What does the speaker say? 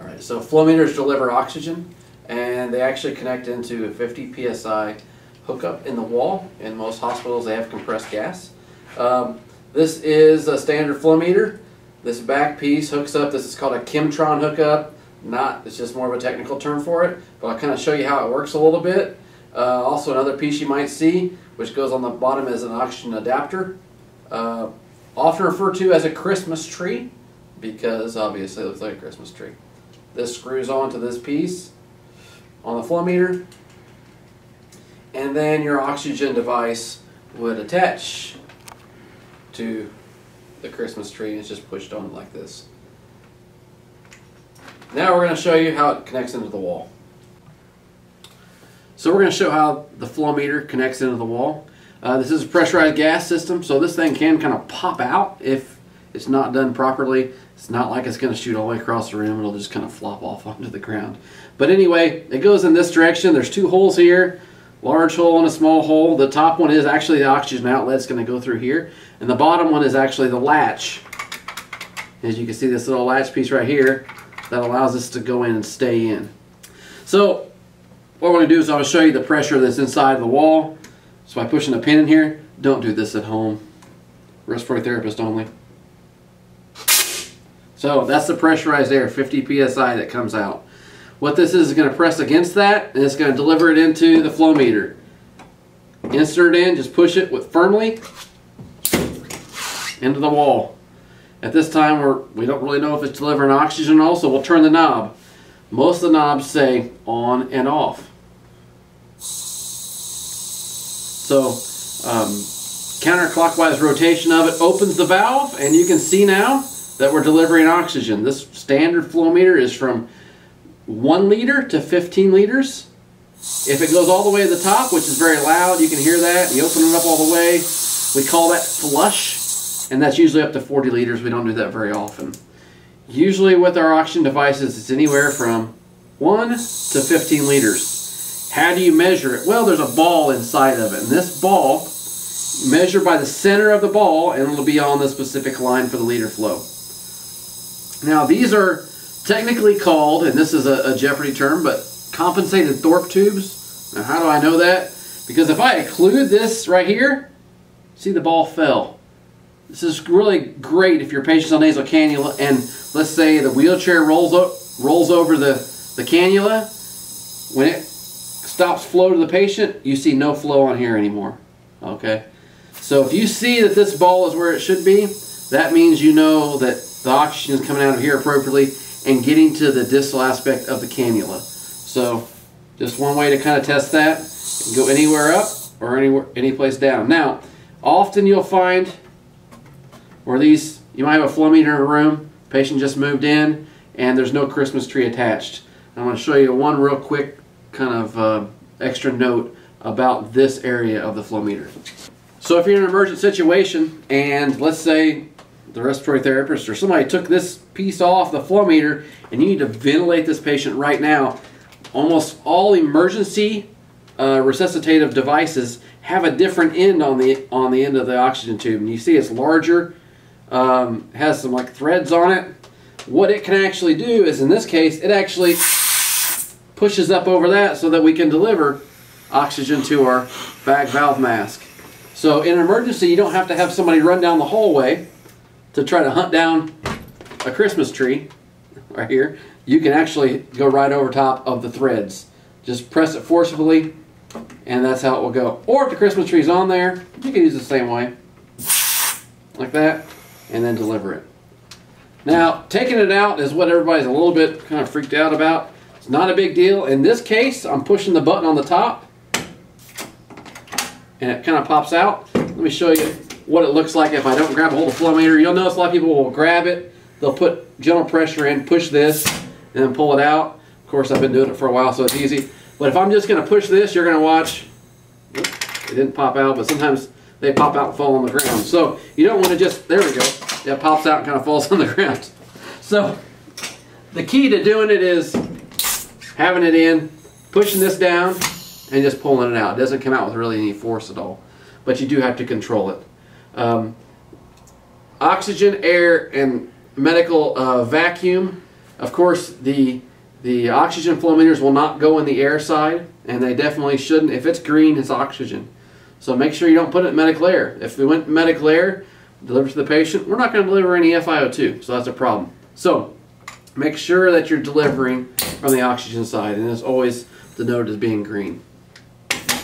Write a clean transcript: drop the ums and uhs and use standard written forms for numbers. All right, so flow meters deliver oxygen, and they actually connect into a 50 PSI hookup in the wall. In most hospitals, they have compressed gas. This is a standard flow meter. This back piece hooks up. This is called a Chemtron hookup. It's just more of a technical term for it, but I'll kind of show you how it works a little bit. Also, another piece you might see, which goes on the bottom, is an oxygen adapter, often referred to as a Christmas tree, because obviously it looks like a Christmas tree. This screws onto this piece on the flow meter, and then your oxygen device would attach to the Christmas tree, and it's just pushed on like this. Now we're going to show you how it connects into the wall. So we're going to show how the flow meter connects into the wall. This is a pressurized gas system, so this thing can kind of pop out if it's not done properly. It's not like it's going to shoot all the way across the room. It'll just kind of flop off onto the ground. But anyway, it goes in this direction. There's two holes here, large hole and a small hole. The top one is actually the oxygen outlet. It's going to go through here. And the bottom one is actually the latch. As you can see, this little latch piece right here that allows this to go in and stay in. So what I'm going to do is I'm going to show you the pressure that's inside the wall. So by pushing a pin in here, don't do this at home. Respiratory therapist only. So that's the pressurized air, 50 PSI, that comes out. What this is going to press against that, and it's going to deliver it into the flow meter. Insert in, just push it firmly into the wall. At this time, we don't really know if it's delivering oxygen also, so we'll turn the knob. Most of the knobs say on and off. So counterclockwise rotation of it opens the valve, and you can see now that we're delivering oxygen. This standard flow meter is from 1 liter to 15 liters. If it goes all the way to the top, which is very loud, you can hear that. You open it up all the way. We call that flush. And that's usually up to 40 liters. We don't do that very often. Usually with our oxygen devices, it's anywhere from 1 to 15 liters. How do you measure it? Well, there's a ball inside of it. And this ball, measured by the center of the ball, and it'll be on the specific line for the liter flow. Now, these are technically called, and this is a Jeopardy term, but compensated Thorpe tubes. Now, how do I know that? Because if I occlude this right here, see, the ball fell. This is really great if your patient's on nasal cannula and let's say the wheelchair rolls over the cannula. When it stops flow to the patient, you see no flow on here anymore. Okay? So if you see that this ball is where it should be, that means you know that the oxygen is coming out of here appropriately and getting to the distal aspect of the cannula. So just one way to kind of test that. You can go anywhere up or any place down. Now, often you'll find, or these, you might have a flow meter in a room, patient just moved in, and there's no Christmas tree attached. I want to show you one real quick kind of extra note about this area of the flow meter. So if you're in an emergent situation, and let's say the respiratory therapist or somebody took this piece off the flow meter, and you need to ventilate this patient right now, almost all emergency resuscitative devices have a different end on the end of the oxygen tube. And you see it's larger. Has some like threads on it. What it can actually do is, in this case, it actually pushes up over that so that we can deliver oxygen to our bag valve mask. So in an emergency, you don't have to have somebody run down the hallway to try to hunt down a Christmas tree right here. You can actually go right over top of the threads. Just press it forcefully, and that's how it will go. Or if the Christmas tree's on there, you can use it the same way, like that, and then deliver it. Now, taking it out is what everybody's a little bit kind of freaked out about. It's not a big deal. In this case, I'm pushing the button on the top and it kind of pops out. Let me show you what it looks like if I don't grab a hold of the flow meter. You'll notice a lot of people will grab it. They'll put gentle pressure in, push this, and then pull it out. Of course, I've been doing it for a while, so it's easy. But if I'm just going to push this, you're going to watch. It didn't pop out, but sometimes they pop out and fall on the ground. So you don't want to just, there we go. It pops out and kind of falls on the ground. So the key to doing it is having it in, pushing this down, and just pulling it out. It doesn't come out with really any force at all, but you do have to control it. Oxygen, air, and medical vacuum Of course, the oxygen flow meters will not go in the air side, and they definitely shouldn't. If it's green, it's oxygen. So make sure you don't put it in medical air. If we went medical air, delivered to the patient, we're not going to deliver any FiO2, so that's a problem. So make sure that you're delivering from the oxygen side, and it's always denoted as being green.